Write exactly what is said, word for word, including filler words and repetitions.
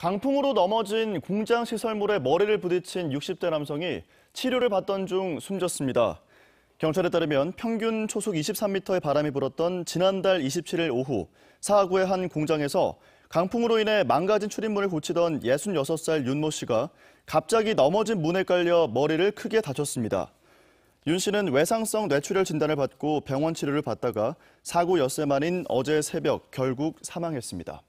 강풍으로 넘어진 공장 시설물에 머리를 부딪힌 육십 대 남성이 치료를 받던 중 숨졌습니다. 경찰에 따르면 평균 초속 이십삼 미터의 바람이 불었던 지난달 이십칠 일 오후 사하구의 한 공장에서 강풍으로 인해 망가진 출입문을 고치던 예순여섯 살 윤 모 씨가 갑자기 넘어진 문에 깔려 머리를 크게 다쳤습니다. 윤 씨는 외상성 뇌출혈 진단을 받고 병원 치료를 받다가 사고 엿새 만인 어제 새벽 결국 사망했습니다.